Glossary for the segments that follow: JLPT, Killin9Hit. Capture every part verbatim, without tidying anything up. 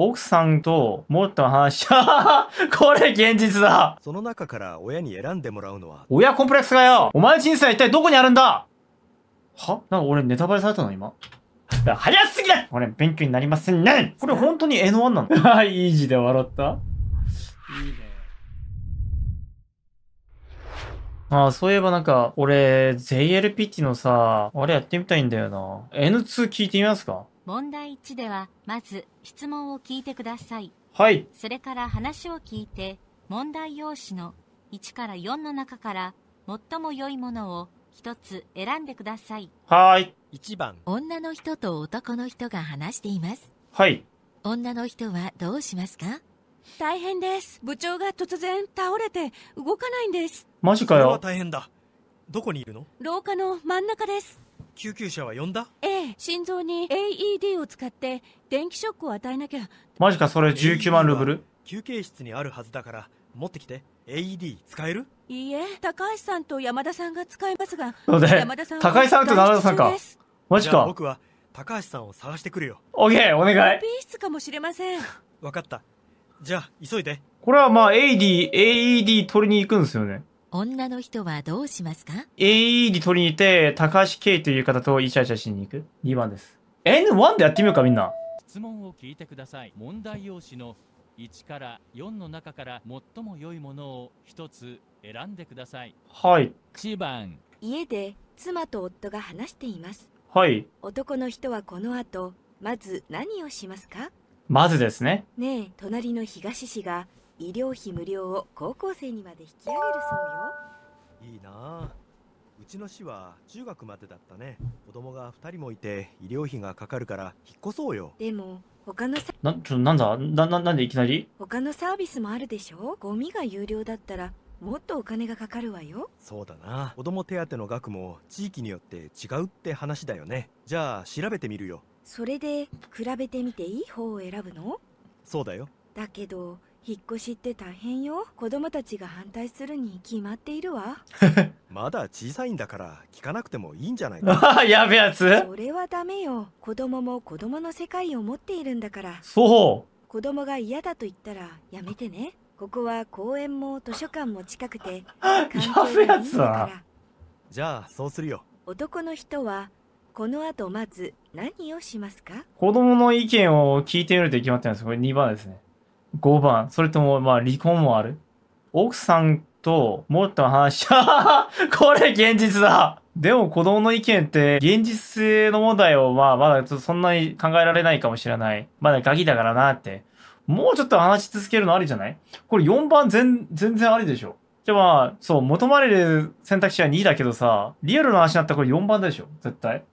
奥さんともっと話しこれ現実だ。その中から親に選んでもらうのは。親コンプレックスがよ、お前人生は一体どこにあるんだ。はなんか俺ネタバレされたの今。早すぎだ。俺勉強になりませんね。これ本当に エヌワン なの？はい、イージーで笑った。いいね。ああ、そういえばなんか、俺、ジェイエルピーティー のさ、あれやってみたいんだよな。エヌツー 聞いてみますか？問題いちでは、まず、質問を聞いてください。はい。それから話を聞いて、問題用紙のいちからよんの中から、最も良いものをひとつ選んでください。はい。いちばん。女の人と男の人が話しています。はい。女の人はどうしますか？大変です。部長が突然倒れて動かないんです。マジかよ。大変だ。どこにいるの？廊下の真ん中です。救急車は呼んだ？ええ、心臓に エーイーディー を使って電気ショックを与えなきゃ。マジか、それじゅうきゅうまんルーブル？休憩室にあるはずだから持ってきて。 エーイーディー 使える？いいえ、高橋さんと山田さんが使いますが。山田さんは高橋さんと山田さんか。マジか。僕は高橋さんを探してくるよ。オッケー、お願い。オーピー室かもしれません。わかった。じゃあ急いで。これはまあ エーイーディー、エーイーディー 取りに行くんですよね。女の人はどうしますか？ エーイーディー 取りに行って、高橋圭という方とイチャイチャしに行く。にばんです。エヌワン でやってみようか、みんな。質問を聞いてください。問題用紙のいちからよんの中から最も良いものをひとつ選んでください。はい。いちばん。家で妻と夫が話しています。はい。男の人はこの後、まず何をしますか？まずですね。ねえ、隣の東市が医療費無料を高校生にまで引き上げるそうよ。いいなあ。うちの市は中学までだったね。子供がふたりもいて医療費がかかるから引っ越そうよ。でも他のサなちょなんだなななんでいきなり？他のサービスもあるでしょ。ゴミが有料だったらもっとお金がかかるわよ。そうだな。子供手当の額も地域によって違うって話だよね。じゃあ調べてみるよ。それで比べてみていい方を選ぶの？そうだよ。だけど引っ越しって大変よ。子供たちが反対するに決まっているわ。まだ小さいんだから聞かなくてもいいんじゃないか。やべえやつ。それはダメよ。子供も子供の世界を持っているんだから。そう、子供が嫌だと言ったらやめてね。ここは公園も図書館も近くて環境がいいんだから。やべえやつだ。じゃあそうするよ。男の人はこの後まず何をしますか？子供の意見を聞いてみると決まってるんです。これにばんですね。ごばん。それともまあ離婚もある。奥さんともっと話しこれ現実だ。でも子供の意見って現実性の問題をまあまだちょっとそんなに考えられないかもしれない。まだガキだからなって。もうちょっと話し続けるのありじゃない？これよんばん 全, 全然ありでしょ。じゃあまあ、そう、求まれる選択肢はにだけどさ、リアルな話になったらこれよんばんでしょ。絶対。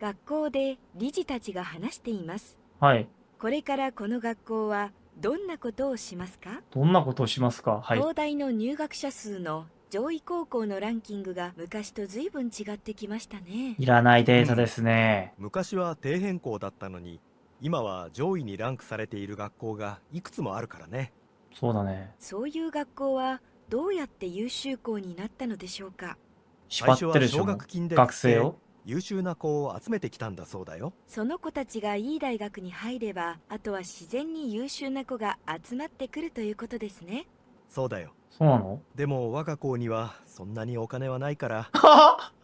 学校で理事たちが話しています。はい。これからこの学校はどんなことをしますか？どんなことをしますか？はい。東大の入学者数の上位高校のランキングが昔と随分違ってきましたね。いらないデータですね。うん、昔は底辺校だったのに、今は上位にランクされている学校がいくつもあるからね。そうだね。そういう学校はどうやって優秀校になったのでしょうか？縛ってるでしょ、学生を。優秀な子を集めてきたんだそうだよ。その子たちがいい大学に入れば、あとは自然に優秀な子が集まってくるということですね。そうだよ。そうなの？でも我が校にはそんなにお金はないから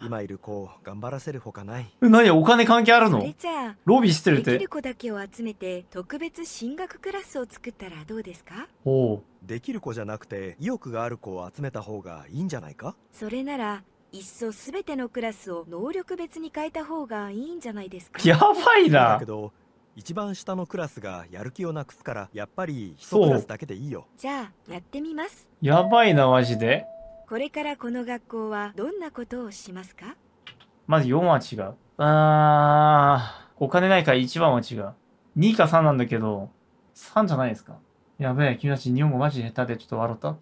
今いる子を頑張らせるほかない。何、お金関係あるの？それじゃあロビーしてるって。できる子だけを集めて特別進学クラスを作ったらどうですか？おう。できる子じゃなくて意欲がある子を集めた方がいいんじゃないか？それならいっそすべてのクラスを能力別に変えた方がいいんじゃないですか。やばいな。だけど一番下のクラスがやる気をなくすからやっぱり一クラスだけでいいよ。じゃあやってみます。やばいなマジで。これからこの学校はどんなことをしますか？まずよんは違う。あー、お金ないからいちばんは違う。にかさんなんだけど、さんじゃないですか。やべえ、君たち日本語マジ下手でちょっと笑った。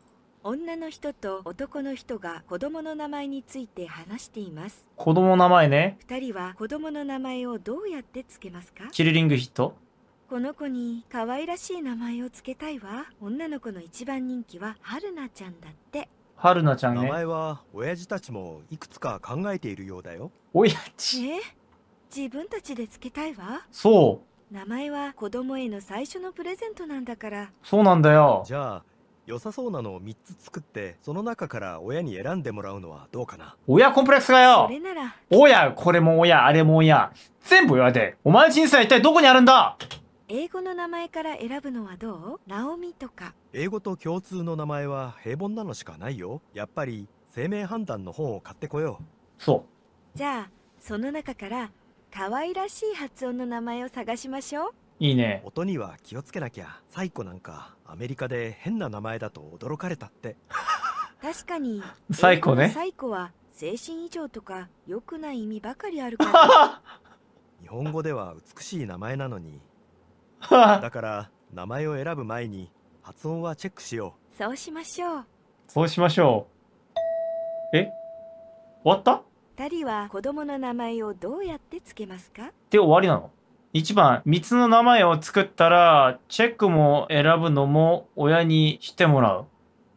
女の人と男の人が子供の名前について話しています。子供の名前ね。二人は子供の名前をどうやってつけますか？キリリングヒット。この子に可愛らしい名前をつけたいわ。女の子の一番人気ははるなちゃんだって。はるなちゃんね。名前は親父たちもいくつか考えているようだよ。親父。え？自分たちでつけたいわ。そう。名前は子供への最初のプレゼントなんだから。そうなんだよ。じゃあ良さそうなのをみっつ作って、その中から親に選んでもらうのはどうかな。親コンプレックスがよ。それなら親、これも親、あれも親、全部親でお前人生は一体どこにあるんだ。英語の名前から選ぶのはどう？ナオミとか。英語と共通の名前は平凡なのしかないよ。やっぱり生命判断の本を買ってこよう。そう。じゃあその中から可愛らしい発音の名前を探しましょう。いいね。音には気をつけなきゃ。サイコなんかアメリカで変な名前だと驚かれたって確かにサイコね。サイコは精神異常とか良くない意味ばかりあるから日本語では美しい名前なのにだから名前を選ぶ前に発音はチェックしよう。そうしましょう。そうしましょう。え、終わった。ふたりは子供の名前をどうやってつけますかで終わりなの。いちばん、みっつの名前を作ったらチェックも選ぶのも親にしてもらう。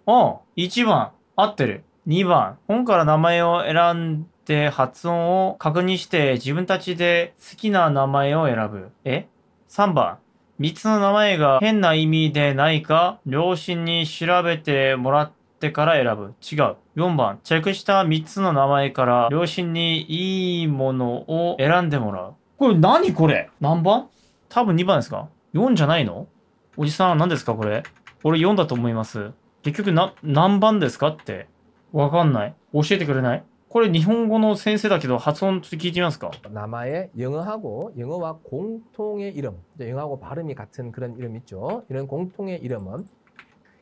あ、いちばん合ってる。にばん、本から名前を選んで発音を確認して自分たちで好きな名前を選ぶ。え、さんばん、みっつの名前が変な意味でないか、両親に調べてもらってから選ぶ。違う。よんばん、チェックしたみっつの名前から両親にいいものを選んでもらう。これ何これ？何番？多分にばんですか？ よん じゃないの？おじさん何ですかこれ？これよんだと思います。結局な、何番ですかって。わかんない。教えてくれない？これ日本語の先生だけど発音ちょっと聞いてみますか？名前、영어하고、영어와 공통의 이름。영어하고 발음이 같은 그런 이름 있죠。이런 공통의 이름은、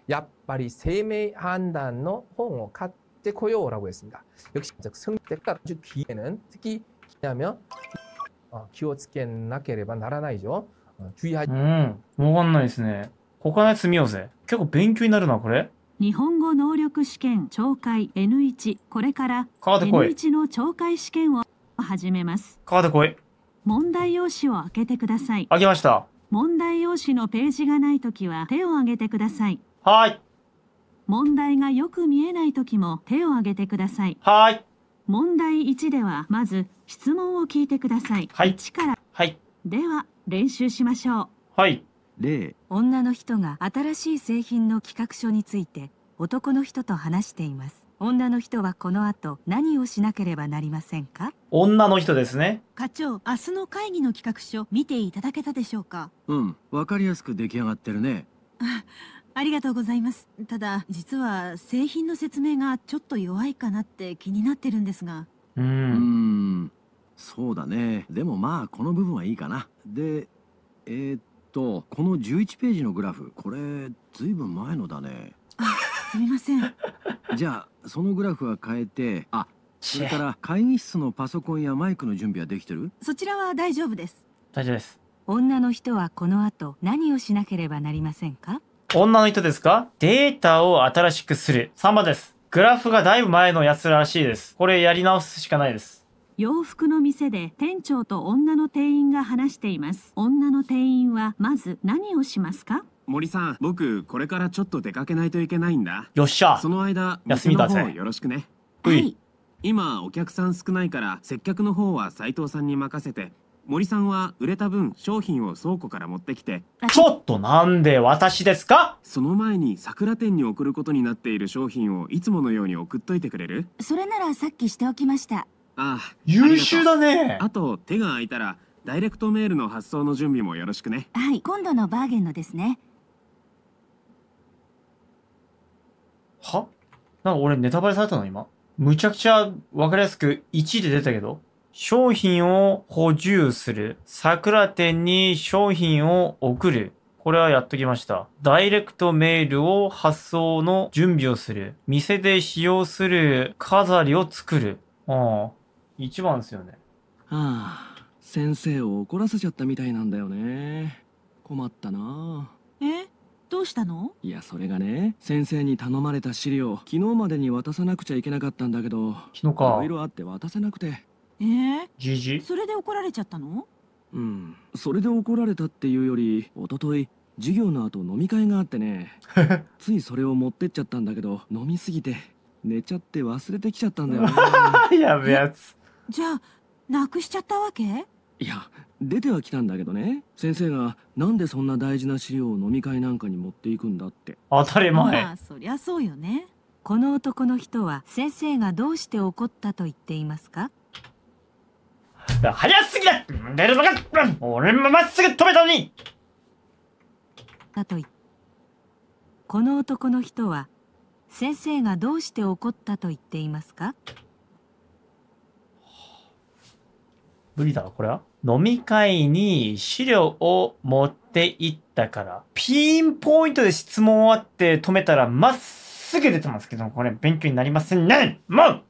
やっぱり生命判断の本を買ってこよう라고 했습니다。역시、선택과 기회는 특히 기회면気をつけなければならないよ。注意は。うん、わかんないですね。他のやつ見ようぜ。結構勉強になるな、これ。日本語能力試験聴解 エヌいち、これからエヌいちの聴解試験を始めます。かかってこい。問題用紙を開けてください。開けました。問題用紙のページがないときは手を挙げてください。はい。問題がよく見えないときも手を挙げてください。はい。問題いちではまず質問を聞いてください。はい、いちから。はい。では練習しましょう。はい。例、女の人が新しい製品の企画書について男の人と話しています。女の人はこの後何をしなければなりませんか？女の人ですね。課長、明日の会議の企画書見ていただけたでしょうか？うん、わかりやすく出来上がってるね。ありがとうございます。ただ、実は製品の説明がちょっと弱いかなって気になってるんですが。うーん、そうだね。でもまあ、この部分はいいかな。で、えー、っと、このじゅういちページのグラフ、これ、ずいぶん前のだね。あ、すみません。じゃあ、そのグラフは変えて、あ、それから会議室のパソコンやマイクの準備はできてる？そちらは大丈夫です。大丈夫です。女の人はこの後、何をしなければなりませんか？女の人ですか？データを新しくする。さんばんです。グラフがだいぶ前のやつらしいです。これやり直すしかないです。洋服の店で店長と女の店員が話しています。女の店員はまず何をしますか？森さん、僕これからちょっと出かけないといけないんだ。よっしゃ。その間、休みだぜ。よろしくね。はい。今お客さん少ないから接客の方は斉藤さんに任せて。森さんは売れた分商品を倉庫から持ってきて。ちょっとなんで私ですか？その前に桜店に送ることになっている商品をいつものように送っといてくれる？それならさっきしておきました。ああ、優秀だね。あと手が空いたらダイレクトメールの発送の準備もよろしくね。はい、今度のバーゲンのですね。は？なんか俺ネタバレされたの今。むちゃくちゃ分かりやすくいちいで出たけど、商品を補充する。桜店に商品を送る。これはやっときました。ダイレクトメールを発送の準備をする。店で使用する飾りを作る。ああ、一番ですよね。はあ、先生を怒らせちゃったみたいなんだよね。困ったなあ。え？どうしたの？いや、それがね、先生に頼まれた資料、昨日までに渡さなくちゃいけなかったんだけど、昨日か。色々あって渡せなくて。えー、じじそれで怒られちゃったの？うん、それで怒られたっていうより、おととい授業の後飲み会があってねついそれを持ってっちゃったんだけど、飲みすぎて寝ちゃって忘れてきちゃったんだよねやべやつ。じゃあなくしちゃったわけ？いや、出ては来たんだけどね、先生がなんでそんな大事な資料を飲み会なんかに持っていくんだって。当たり前。まあそりゃそうよね。この男の人は先生がどうして怒ったと言っていますか？早すぎだ。出るのか。俺もまっすぐ止めたのに。だと言っこの男の人は先生がどうして怒ったと言っていますか？無理だろこれは。飲み会に資料を持って行ったから。ピンポイントで質問終わって止めたらまっすぐ出てますけど、これ勉強になりませんね。もう。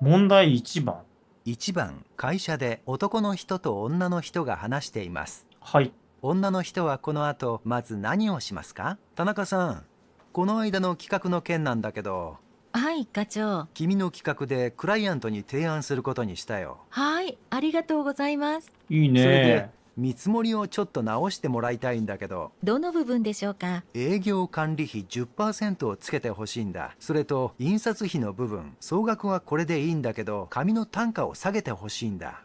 問題いちばん。いちばん、会社で男の人と女の人が話しています。はい。女の人はこの後まず何をしますか？田中さん、この間の企画の件なんだけど。はい、課長。君の企画でクライアントに提案することにしたよ。はい、ありがとうございます。いいね。それで見積もりをちょっと直してもらいたいんだけど。どの部分でしょうか？営業管理費 じゅっパーセント をつけてほしいんだ。それと印刷費の部分、総額はこれでいいんだけど、紙の単価を下げてほしいんだ。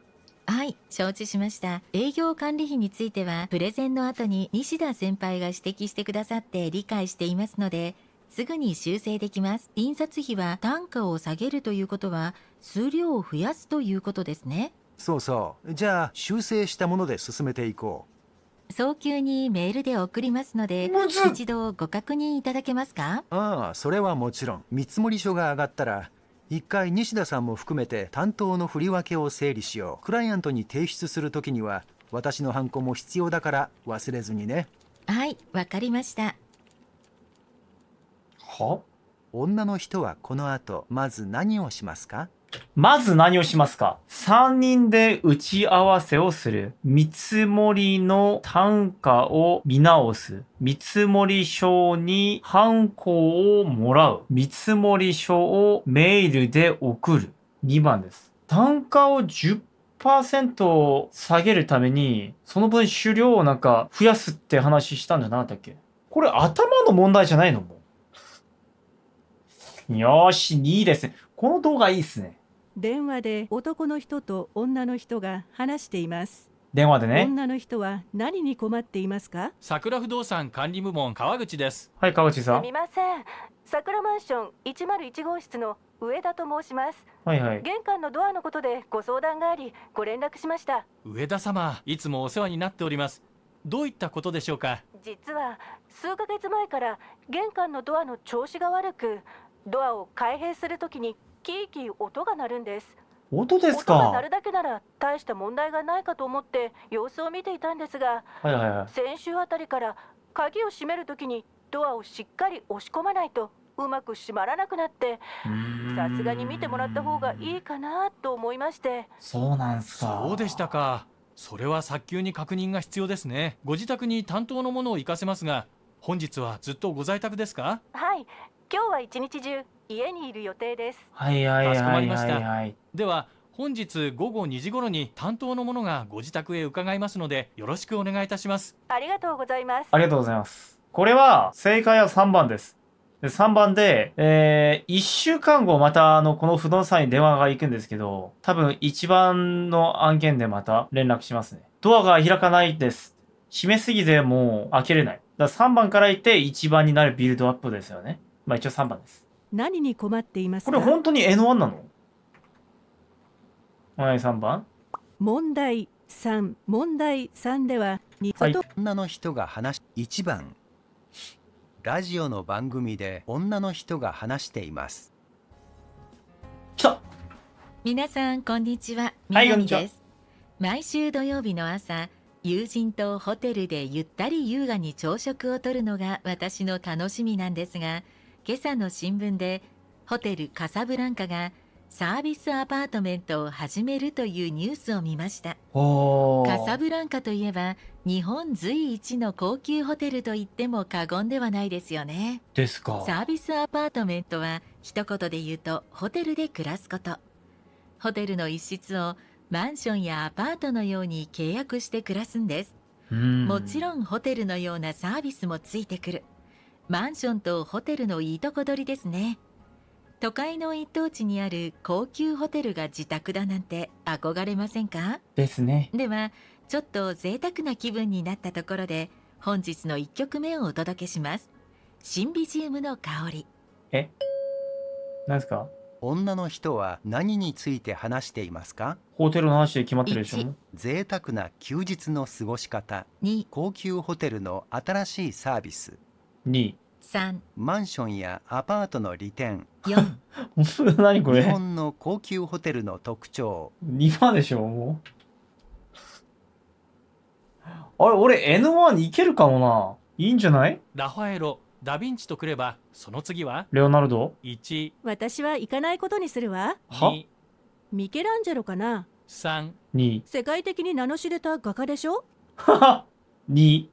はい、承知しました。営業管理費についてはプレゼンの後に西田先輩が指摘してくださって理解していますので、すぐに修正できます。印刷費は単価を下げるということは数量を増やすということですね。そうそう。じゃあ修正したもので進めていこう。早急にメールで送りますので、一度ご確認いただけますか？ああ、それはもちろん。見積書が上がったら一回西田さんも含めて担当の振り分けを整理しよう。クライアントに提出するときには私のハンコも必要だから忘れずにね。はい、わかりました。は？女の人はこの後まず何をしますか？まず何をしますか。さんにんで打ち合わせをする。見積もりの単価を見直す。見積もり書にハンコをもらう。見積もり書をメールで送る。にばんです。単価を じゅっパーセント 下げるために、その分資料をなんか増やすって話したんじゃなかったっけ？これ頭の問題じゃないの？もう。よし、いいですね。この動画いいっすね。電話で男の人と女の人が話しています。電話でね。女の人は何に困っていますか？桜不動産管理部門川口です。はい、川口さん。すみません。桜マンションいちまるいち号室の上田と申します。はいはい。玄関のドアのことでご相談があり、ご連絡しました。上田様、いつもお世話になっております。どういったことでしょうか？実は数ヶ月前から玄関のドアの調子が悪く、ドアを開閉するときにキーキー音が鳴るんです。音ですか。音が鳴るだけなら大した問題がないかと思って様子を見ていたんですが、はいはいはい、先週あたりから鍵を閉めるときにドアをしっかり押し込まないとうまく閉まらなくなって、さすがに見てもらった方がいいかなと思いまして。そうなんすか。そうでしたか。それは早急に確認が必要ですね。ご自宅に担当のものを行かせますが、本日はずっとご在宅ですか？はい、今日は一日中家にいる予定です。はいはいはいはいはい。かしこまりました。では本日午後にじ頃に担当の者がご自宅へ伺いますので、よろしくお願いいたします。ありがとうございます。ありがとうございます。これは正解はさんばんです。でさんばんで、えー、いっしゅうかんごまたあのこの不動産に電話が行くんですけど、多分いちばんの案件でまた連絡しますね。ドアが開かないです。閉めすぎてもう開けれない。だからさんばんから行っていちばんになるビルドアップですよね。まあ一応さんばんです。何に困っていますか？これ本当に エヌワン なの？はい、さんばん。問題さん。問題さんではに、はい、女の人が話しいちばん、ラジオの番組で女の人が話しています。来た。皆さんこんにちは、南です、はい、毎週土曜日の朝、友人とホテルでゆったり優雅に朝食をとるのが私の楽しみなんですが、今朝の新聞でホテルカサブランカがサービスアパートメントを始めるというニュースを見ました。カサブランカといえば日本随一の高級ホテルと言っても過言ではないですよね。ですか。サービスアパートメントは一言で言うとホテルで暮らすこと。ホテルの一室をマンションやアパートのように契約して暮らすんです。もちろんホテルのようなサービスもついてくる。マンションとホテルのいいとこ取りですね。都会の一等地にある高級ホテルが自宅だなんて憧れませんか？ですね。ではちょっと贅沢な気分になったところで本日のいっきょくめをお届けします。新 ビージーエム の香り。え、何ですか？女の人は何について話していますか？ホテルの話で決まってるでしょ。いち、贅沢な休日の過ごし方。に、高級ホテルの新しいサービス。に、さん、マンションやアパートの利点。よん、何これ？日本の高級ホテルの特徴。にばんでしょ、もう。あれ、俺 エヌワン に行けるかもな。いいんじゃない？ラファエロ、ダヴィンチとくれば、その次はレオナルド。いち、私は行かないことにするわ。は？ミケランジェロかな。さん、に、世界的に名の知れた画家でしょ。ははに、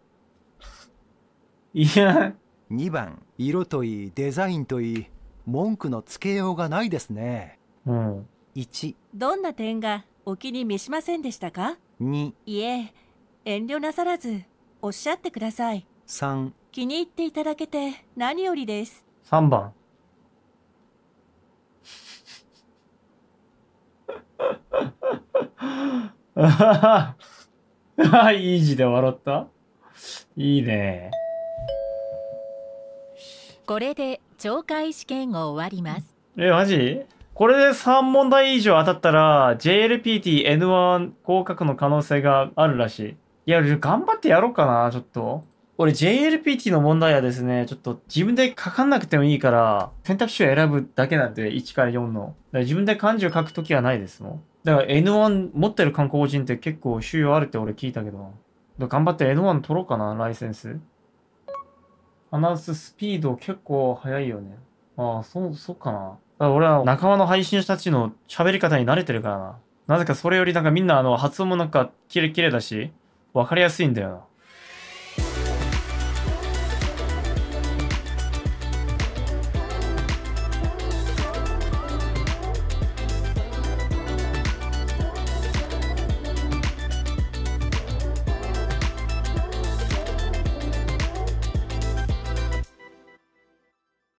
いや。にばん、色といいデザインといい文句のつけようがないですね。うん。いち、どんな点がお気に召しませんでしたか？に、いえ、遠慮なさらずおっしゃってください。さん、気に入っていただけて何よりです。さんばん。ああ、いい字で笑った。いいね。これで懲戒試験を終わります。え、マジ？これでさんもんだい以上当たったら ジェイエルピーティーエヌワン 合格の可能性があるらしい。いや、頑張ってやろうかな、ちょっと。俺 ジェイエルピーティー の問題はですね、ちょっと自分で書かなくてもいいから、選択肢を選ぶだけなんで、いちからよんの。だから自分で漢字を書くときはないですもん。だから エヌワン 持ってる韓国人って結構収容あるって俺聞いたけど。頑張って エヌワン 取ろうかな、ライセンス。話すスピード結構速いよね。ああ、そう、そうかな。だから俺は仲間の配信者たちの喋り方に慣れてるからな。なぜかそれよりなんかみんなあの発音もなんかキレキレだし、わかりやすいんだよな。